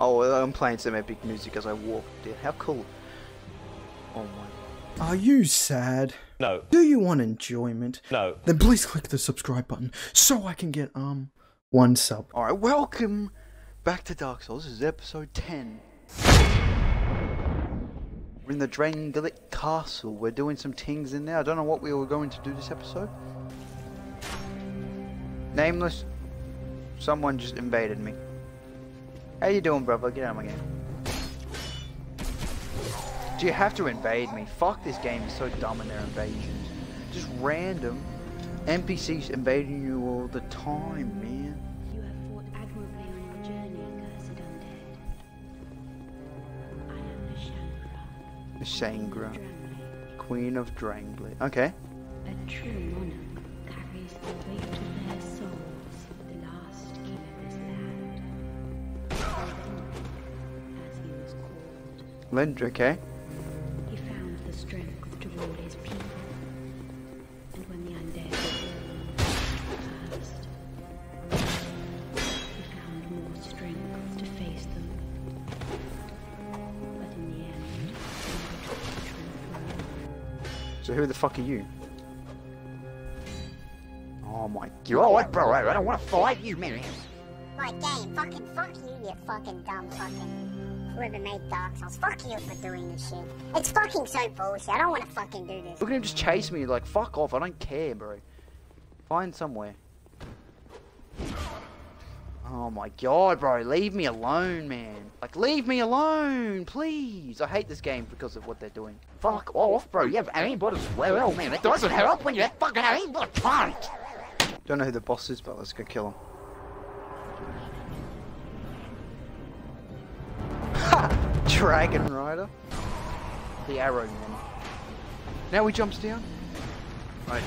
Oh, I'm playing some epic music as I walked in. How cool. Oh my. Are you sad? No. Do you want enjoyment? No. Then please click the subscribe button so I can get, one sub. Alright, welcome back to Dark Souls. This is episode 10. We're in the Drangleic Castle. We're doing some things in there. I don't know what we were going to do this episode. Nameless. Someone just invaded me. How you doing, brother? Get out of my game. Do you have to invade me? Fuck, this game is so dumb in their invasions. Just random NPCs invading you all the time, man. You have fought admirably on your journey, cursed undead. I am the Shangra. Drangleic. Queen of Drangleic. Okay. A true monarch carries the weight of their soul. Lindrick, eh? He found the strength to rule his people. And when the undead were cursed, he found more strength to face them. But in the end, so who the fuck are you? Oh my god. You know what, bro? I don't want to fight you, man. My game, fucking fuck you fucking dumb fucking. Whoever made Dark Souls, fuck you for doing this shit. It's fucking so bullshit. I don't want to fucking do this. Look at him just chase me like, fuck off. I don't care, bro. Find somewhere. Oh my god, bro. Leave me alone, man. Like, leave me alone, please. I hate this game because of what they're doing. Fuck off, bro. You have aimbot as well, man. That doesn't help when you have fucking aimbot punch. Don't know who the boss is, but let's go kill him. Dragon Rider, the arrow man. Now he jumps down. Right.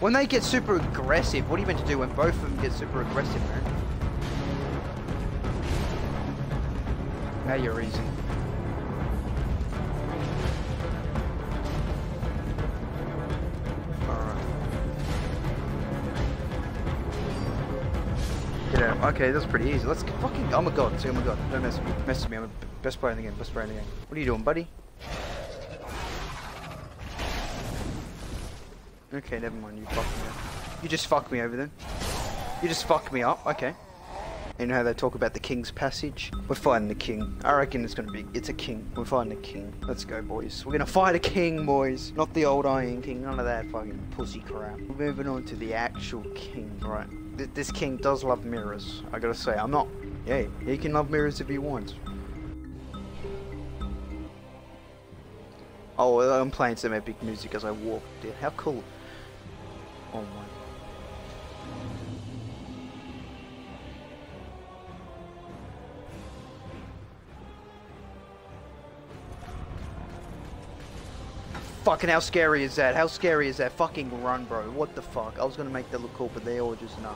When they get super aggressive, what are you meant to do when both of them get super aggressive, man? Now you're easy. Okay, that's pretty easy. Let's fucking. Oh my god. Oh my god. Don't mess with me. I'm the best player in the game. Best player in the game. What are you doing, buddy? Okay, never mind. You fucked me up. You just fucked me over then. You just fucked me up. Okay. You know how they talk about the king's passage? We're fighting the king. I reckon it's gonna be. It's a king. We're fighting a king. Let's go, boys. We're gonna fight a king, boys. Not the old Iron King. None of that fucking pussy crap. We're moving on to the actual king, right? This king does love mirrors, I gotta say. I'm not. Yeah, he can love mirrors if he wants. Oh, I'm playing some epic music as I walked in. How cool. Oh my. Fucking how scary is that? How scary is that? Fucking run, bro. What the fuck? I was gonna make that look cool, but they all just nah.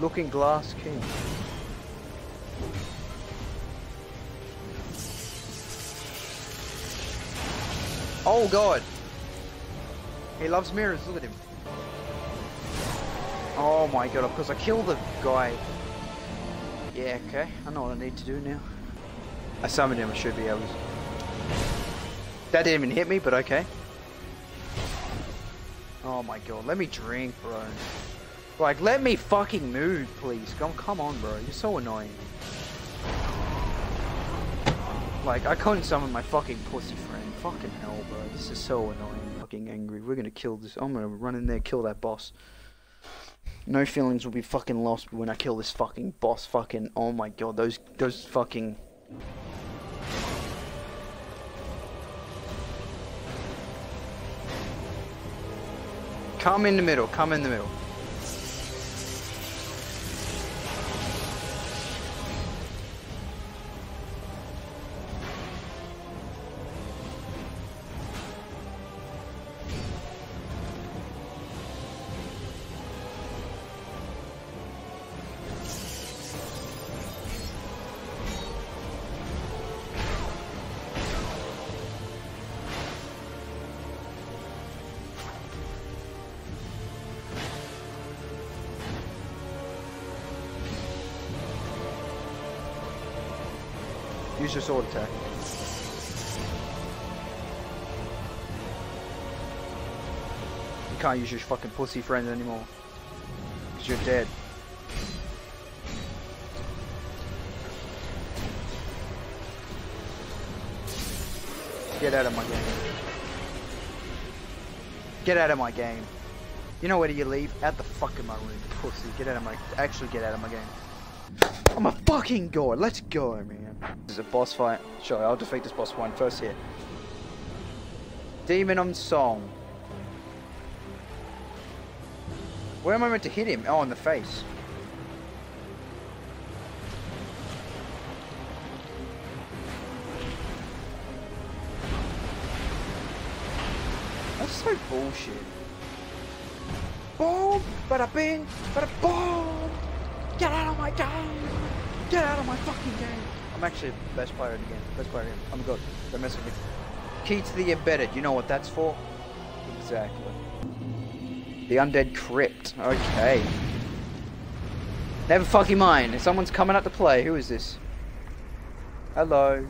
Looking Glass King. Oh god. He loves mirrors, look at him. Oh my god, of course I killed the guy. Yeah, okay. I know what I need to do now. I summoned him, I should be able to. That didn't even hit me, but okay. Oh my god, let me drink, bro. Like, let me fucking move, please. Come on, bro. You're so annoying. Like, I couldn't summon my fucking pussy friend. Fucking hell, bro. This is so annoying. I'm fucking angry. We're gonna kill this. I'm gonna run in there, kill that boss. No feelings will be fucking lost when I kill this fucking boss. Fucking, oh my god, those fucking... Come in the middle, come in the middle. Use your sword attack. You can't use your fucking pussy friend anymore. Because you're dead. Get out of my game. Get out of my game. You know where do you leave? Out the fuck of my room, pussy. Get out of my... Actually get out of my game. I'm a fucking god. Let's go, man. This is a boss fight. Sure, I'll defeat this boss one first here. Demon on Song. Where am I meant to hit him? Oh, in the face. That's so bullshit. Boom! Bada bing! Bada boom! Get out of my game! Get out of my fucking game! I'm actually the best player in the game. Best player in the game. I'm good. They're messing with me. Key to the embedded. You know what that's for? Exactly. The undead crypt. Okay. Never fucking mind. If someone's coming up to play, who is this? Hello.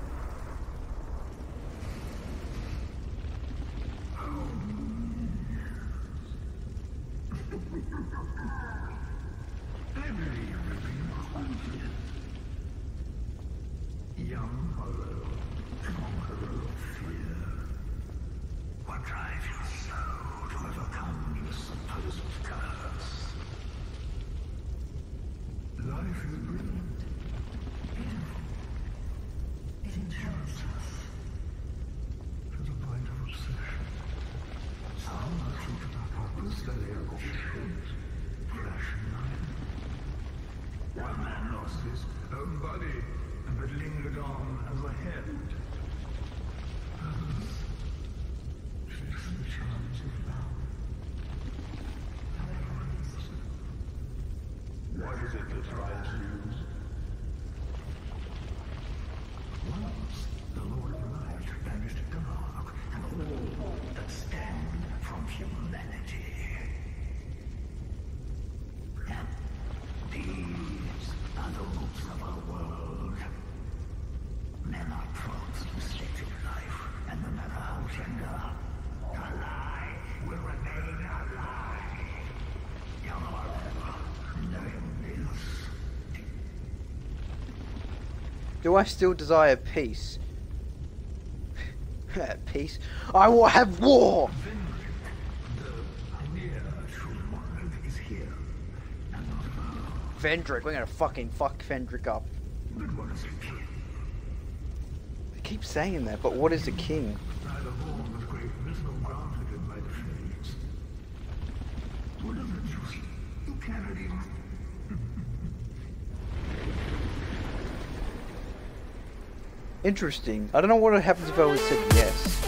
Do I still desire peace? Peace? I will have war! Vendrick, we're gonna fucking fuck Vendrick up. They keep saying that, but what is a king? Interesting. I don't know what would happen if I would have said yes.